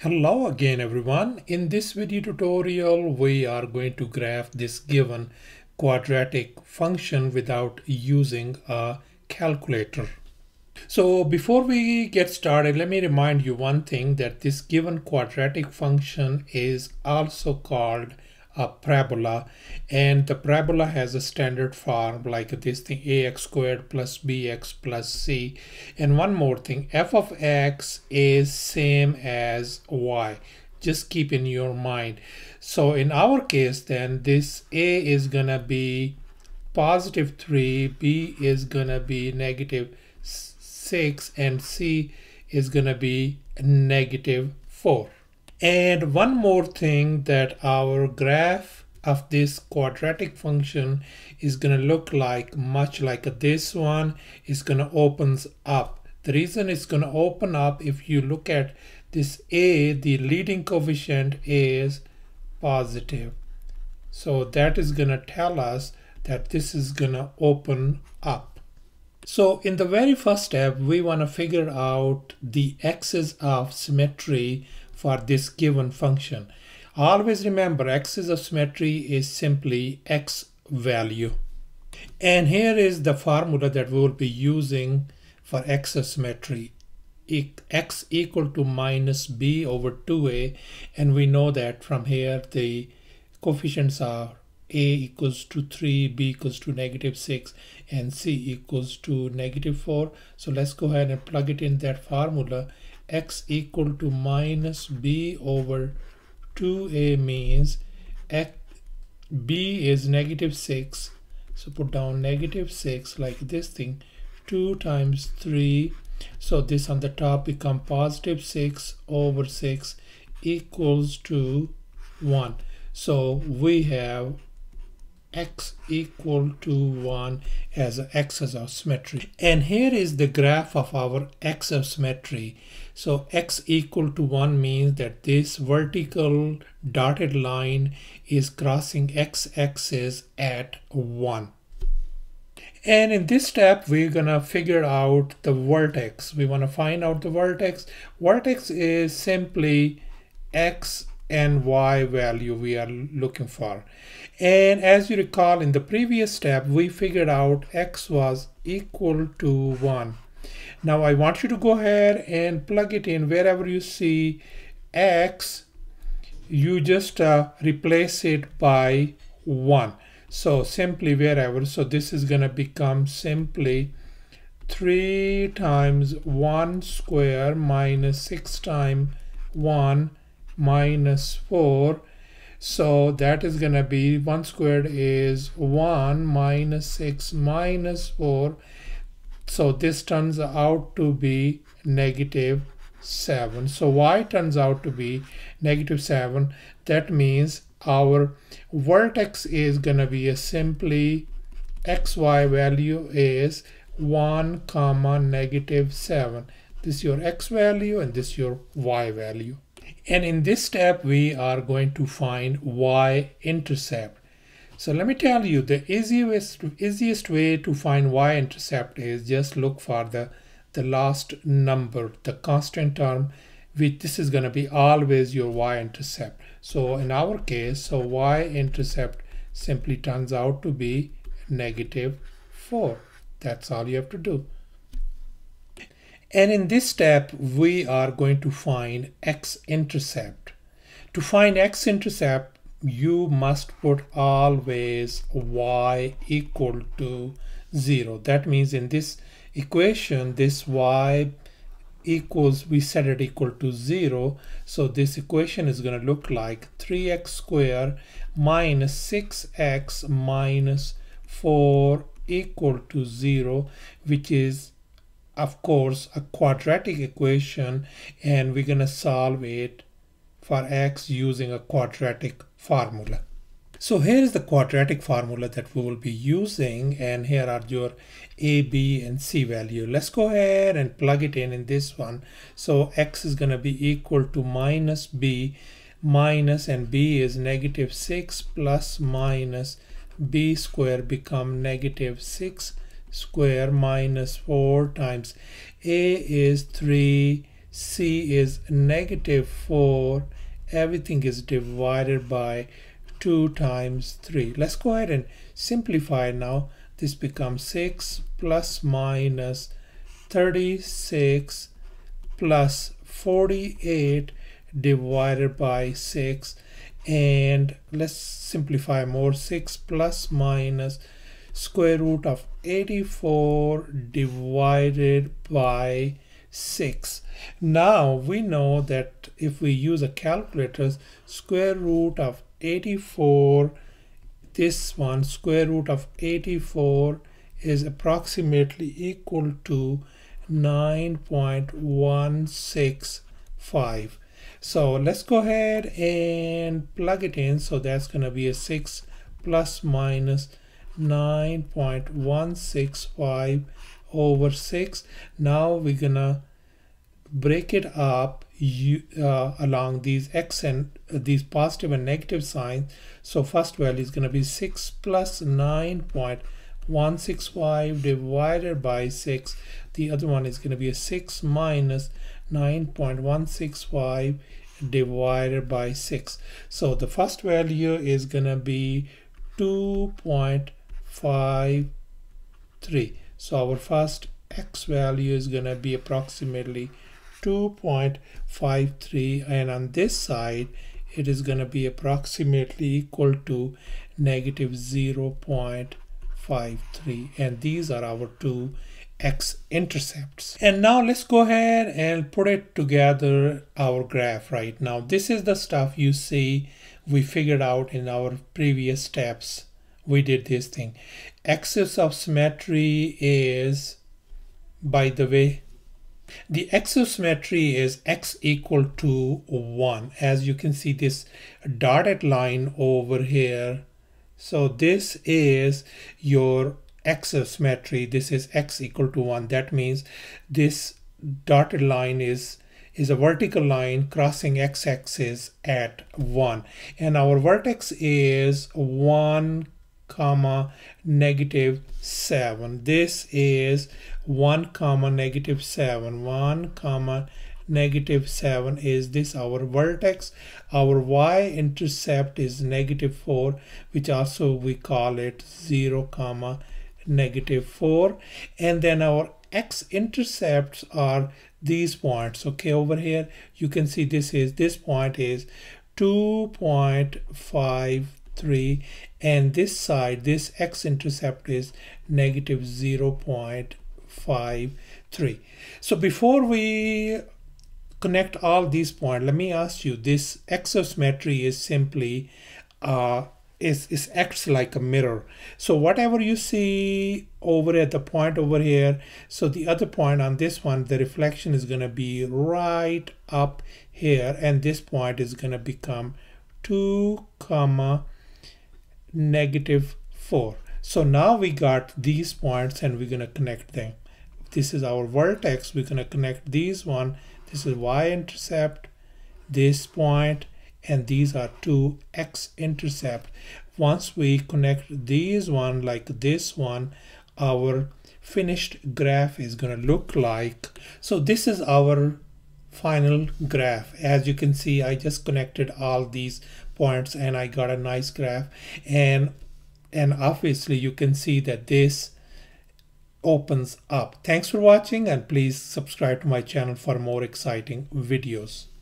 Hello again everyone. In this video tutorial we are going to graph this given quadratic function without using a calculator. So before we get started, let me remind you one thing, that this given quadratic function is also called a parabola, and the parabola has a standard form like this thing: ax squared plus bx plus c. And one more thing, f of x is same as y, just keep in your mind. So in our case then, this a is gonna be positive 3, b is gonna be negative 6, and c is gonna be negative 4. And one more thing, that our graph of this quadratic function is going to look like much like this one. It's going to open up. The reason it's going to open up, if you look at this a, the leading coefficient is positive. So that is going to tell us that this is going to open up. So in the very first step, we want to figure out the axis of symmetry for this given function. Always remember, axis of symmetry is simply x value. And here is the formula that we will be using for axis symmetry. X equal to minus b over 2a, and we know that from here the coefficients are a equals to 3, b equals to negative 6, and c equals to negative 4. So let's go ahead and plug it in that formula. X equal to minus b over 2a means b is negative 6. So put down negative 6 like this thing. 2 times 3. So this on the top become positive 6 over 6 equals to 1. So we have x equal to 1 as an axis of symmetry. And here is the graph of our axis of symmetry. So x equal to 1 means that this vertical dotted line is crossing x-axis at 1. And in this step we're gonna figure out the vertex. We want to find out the vertex. Vertex is simply x and y value we are looking for. And as you recall, in the previous step we figured out x was equal to 1. Now I want you to go ahead and plug it in. Wherever you see x, you just replace it by 1. So simply wherever, so this is going to become simply 3 times 1 square minus 6 times 1 minus 4. So that is going to be 1 squared is 1 minus 6 minus 4. So this turns out to be negative 7. So y turns out to be negative 7. That means our vertex is going to be a simply xy value is 1 comma negative 7. This is your x value and this is your y value. And in this step we are going to find y-intercept. So let me tell you, the easiest way to find y-intercept is just look for the last number, the constant term, which this is going to be always your y-intercept. So in our case, so y-intercept simply turns out to be negative 4. That's all you have to do. And in this step, we are going to find x-intercept. To find x-intercept, you must put always y equal to 0. That means in this equation, this y equals, we set it equal to 0. So this equation is going to look like 3x squared minus 6x minus 4 equal to 0, which is of course a quadratic equation, and we're going to solve it for x using a quadratic formula. So here is the quadratic formula that we will be using, and here are your a, b, and c value. Let's go ahead and plug it in this one. So x is going to be equal to minus b minus, and b is negative 6 plus minus b squared become negative 6 square minus 4 times a is 3, C is negative 4. Everything is divided by 2 times 3. Let's go ahead and simplify now. This becomes 6 plus minus 36 plus 48 divided by 6, and let's simplify more. 6 plus minus square root of 84 divided by 6. Now we know that if we use a calculator, square root of 84, this one, square root of 84 is approximately equal to 9.165. So let's go ahead and plug it in. So that's going to be a 6 plus minus 9.165 over 6. Now we're going to break it up along these x and these positive and negative signs. So first value is going to be 6 plus 9.165 divided by 6. The other one is going to be a 6 minus 9.165 divided by 6. So the first value is going to be 2.53. So our first x value is going to be approximately 2.53, and on this side it is going to be approximately equal to negative 0.53, and these are our two x-intercepts. And now let's go ahead and put it together, our graph right now. This is the stuff you see we figured out in our previous steps. We did this thing. Axis of symmetry is, by the way, the axis of symmetry is x equal to 1. As you can see, this dotted line over here. So this is your axis of symmetry. This is x equal to 1. That means this dotted line is a vertical line crossing x-axis at 1. And our vertex is 1, comma, negative 7. This is 1, comma, negative 7. 1, comma, negative 7 is this, our vertex. Our y-intercept is negative 4, which also we call it 0, comma, negative 4. And then our x-intercepts are these points. Okay, over here you can see this is, this point is 2.53, and this side, this x-intercept is negative 0.53. So before we connect all these points, let me ask you, this axis of symmetry is simply it acts like a mirror. So whatever you see over at the point over here, so the other point on this one, the reflection is going to be right up here, and this point is going to become 2, comma, negative 4. So now we got these points and we're going to connect them. This is our vertex. We're going to connect these one. This is y-intercept, this point, and these are two x-intercept. Once we connect these one like this one, our finished graph is going to look like. So this is our final graph. As you can see, I just connected all these points and I got a nice graph. And obviously you can see that this opens up. Thanks for watching, and please subscribe to my channel for more exciting videos.